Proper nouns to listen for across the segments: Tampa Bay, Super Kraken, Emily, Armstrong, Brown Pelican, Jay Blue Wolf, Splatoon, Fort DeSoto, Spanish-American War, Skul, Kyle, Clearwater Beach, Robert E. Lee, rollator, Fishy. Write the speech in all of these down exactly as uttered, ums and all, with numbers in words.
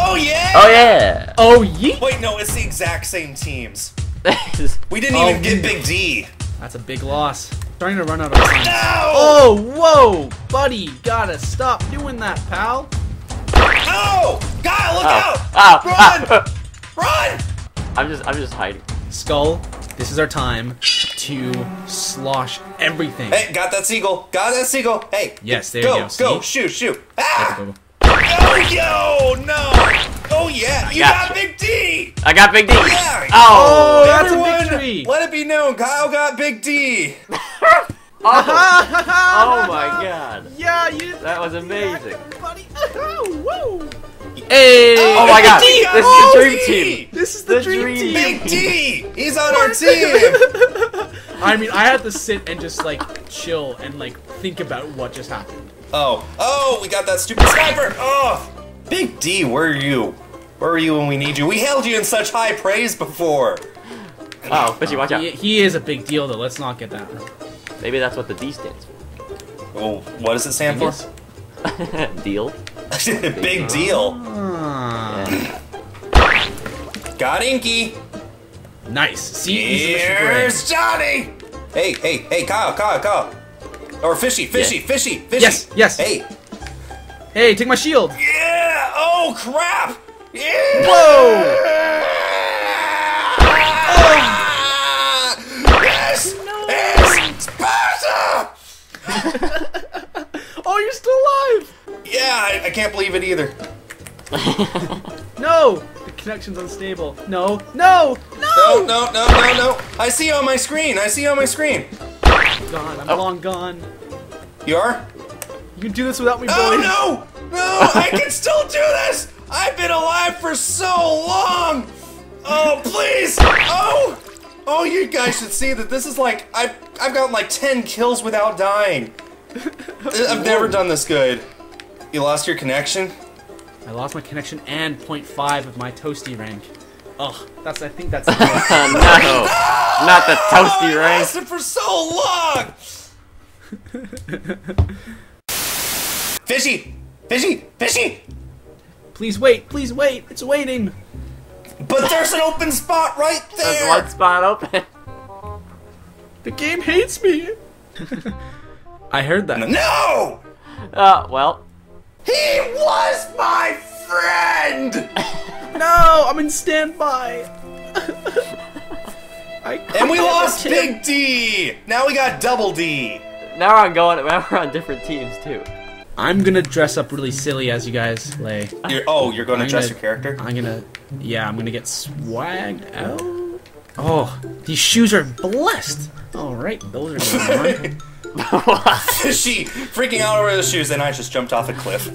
Oh yeah! Oh yeah! Oh yeet! Wait, no, it's the exact same teams. We didn't oh, even get Big D. That's a big loss. Starting to run out of time. No! Oh, whoa! Buddy, gotta stop doing that, pal. No! God, look oh. out! Ow. Run! Ow. Run! I'm just, I'm just hiding. Skull, this is our time to slosh everything. Hey, got that seagull. Got that seagull. Hey. Yes, there go, you go. See? Go, shoot, shoot. Ah! Oh, yo, no! Oh, yeah, you got, got Big D! I got Big D! Yeah. Oh, oh, that's everyone, a victory! Let it be known, Kyle got Big D! oh. oh, my God. Yeah, you that was amazing. Woo! Hey! Oh, oh my God, D. this oh, is the dream team! This is the, the dream, dream team! Big D! He's on our team! I mean, I had to sit and just, like, chill and, like, think about what just happened. Oh, oh, we got that stupid sniper! Oh! Big D, where are you? Where were you when we need you? We held you in such high praise before! Oh, Fishy, watch out. He, he is a big deal, though. Let's not get that wrong. Maybe that's what the D stands for. Oh, what does it stand for? Deal. Big, big deal. Ah. Yeah. Got Inky! Nice. See, here's Johnny! Hey, hey, hey, Kyle, Kyle, Kyle. Or Fishy, Fishy, yes. Fishy, Fishy. Yes, yes. Hey. Hey, take my shield. Yeah. Oh, crap. Yeah. Whoa. Ah. Oh. Yes. No. It's Sparta. Oh, you're still alive. Yeah, I, I can't believe it either. No. The connection's unstable. No. No. No. No, no, no, no, no. I see you on my screen. I see you on my screen. Gone. I'm oh. long gone. You are? You can do this without me, boy. Oh no! No! I can still do this! I've been alive for so long! Oh, please! Oh! Oh, you guys should see that this is like, I've, I've gotten like ten kills without dying. I've never done this good. You lost your connection? I lost my connection and point five of my toasty rank. Ugh, that's, I think that's... no, no! Not the toasty oh, rank! I lasted for so long! Fishy! Fishy! Fishy! Please wait! Please wait! It's waiting! But there's an open spot right there! There's one spot open. The game hates me! I heard that. No! Uh, well. He was my friend! No, I'm in standby. I and we lost Big D. Now we got Double D. Now we're on going. Now we're on different teams too. I'm gonna dress up really silly as you guys lay. You're, oh, you're gonna I'm dress gonna, your character? I'm gonna, yeah, I'm gonna get swagged out. Oh, these shoes are blessed. All right, those are mine. She freaking out over the shoes, and I just jumped off a cliff.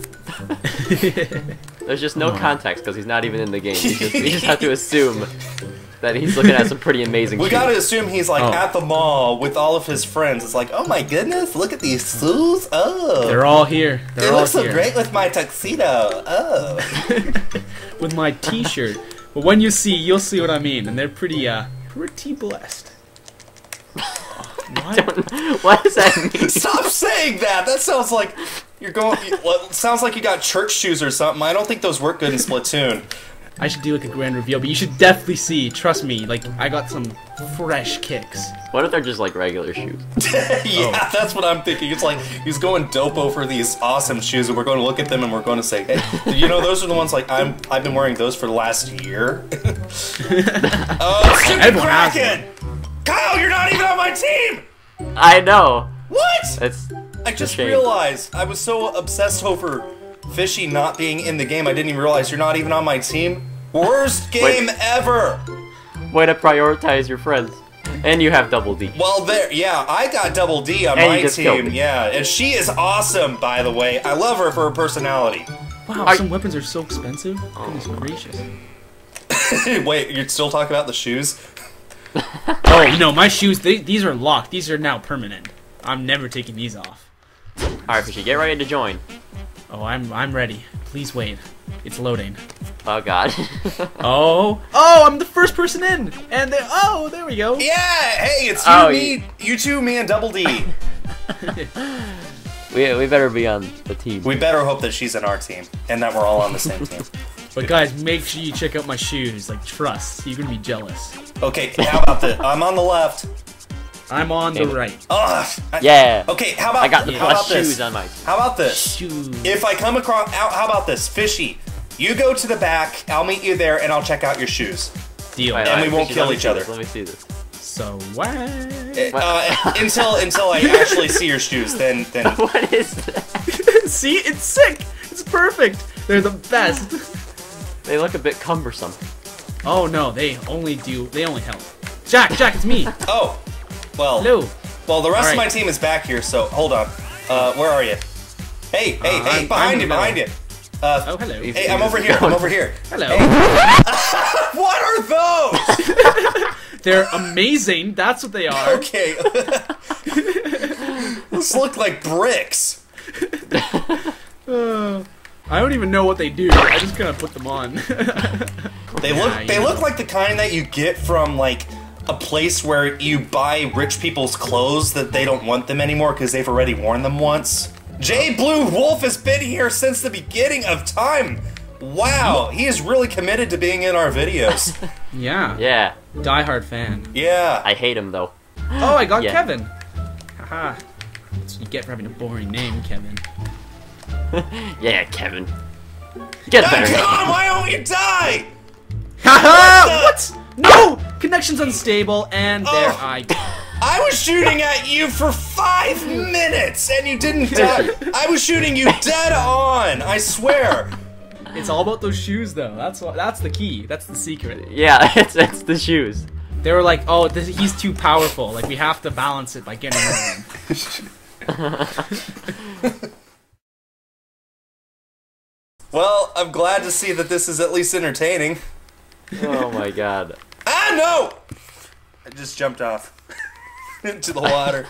There's just no oh. context because he's not even in the game. You just, just have to assume that he's looking at some pretty amazing shoes. We gotta assume he's like oh. at the mall with all of his friends. It's like, oh my goodness, look at these shoes. Oh, they're all here. They're it all looks here. so great with my tuxedo. Oh, with my T-shirt. But when you see, you'll see what I mean. And they're pretty, uh, pretty blessed. What? What does that mean? Stop saying that. That sounds like you're going. Well, it sounds like you got church shoes or something. I don't think those work good in Splatoon. I should do like a grand reveal, but you should definitely see. Trust me, like I got some fresh kicks. What if they're just like regular shoes? Yeah, oh. that's what I'm thinking. It's like he's going dopo for these awesome shoes, and we're going to look at them and we're going to say, "Hey, you know, those are the ones like I'm. I've been wearing those for the last year." Oh, Super Kraken! Kyle, you're not even on my team! I know. What? It's I just realized I was so obsessed over Fishy not being in the game, I didn't even realize you're not even on my team. Worst game Wait. ever! Way to prioritize your friends. And you have Double D. Well, there, yeah, I got Double D on and my team. Yeah, and she is awesome, by the way. I love her for her personality. Wow, are some weapons are so expensive. Oh. Goodness gracious. Wait, you're still talking about the shoes? Oh no, my shoes, they, these are locked. These are now permanent. I'm never taking these off. Alright, Fishy, get ready to join. Oh, I'm I'm ready. Please wait. It's loading. Oh god. oh Oh, I'm the first person in! And they, oh there we go. Yeah, hey, it's you, oh, me you... you two, me and Double D. We, we better be on the team. We better hope that she's on our team and that we're all on the same team. But guys, make sure you check out my shoes. Like, trust. You're going to be jealous. Okay, how about the... I'm on the left. I'm on Damn. the right. Ugh. I, yeah. Okay, how about... I got the plus shoes this? on my... How about this? Shoes. If I come across... How about this? Fishy, you go to the back. I'll meet you there, and I'll check out your shoes. Deal. Right, and right, we won't Fishy, kill each other. This. Let me see this. So what? Uh, until until I actually see your shoes, then then. What is that? See, it's sick. It's perfect. They're the best. They look a bit cumbersome. Oh no, they only do. They only help. Jack, Jack, it's me. Oh, well. Hello. Well, the rest right. of my team is back here, so hold on. Uh, where are you? Hey, hey, uh, hey! I'm, behind I'm you, behind you. Uh, oh hello. Hey, I'm over here. I'm over here. Hello. Hey. What are those? They're amazing. That's what they are. Okay. Those look like bricks. uh, I don't even know what they do. I just kind of put them on. They look. Yeah, they know. look like the kind that you get from like a place where you buy rich people's clothes that they don't want them anymore because they've already worn them once. Jay Blue Wolf has been here since the beginning of time. Wow, he is really committed to being in our videos. Yeah. Yeah. Diehard fan. Yeah. I hate him though. Oh, I got yeah. Kevin. Haha. That's what you get for having a boring name, Kevin. Yeah, Kevin. Get better. Come on, why don't we die? Haha! What? No! Connection's unstable, and there oh. I go. I was shooting at you for five minutes, and you didn't die. I was shooting you dead on. I swear. It's all about those shoes, though. That's what, that's the key. That's the secret. Yeah, it's it's the shoes. They were like, oh, this, he's too powerful. Like we have to balance it by getting rid of him. Well, I'm glad to see that this is at least entertaining. Oh my god! Ah no! I just jumped off into the water.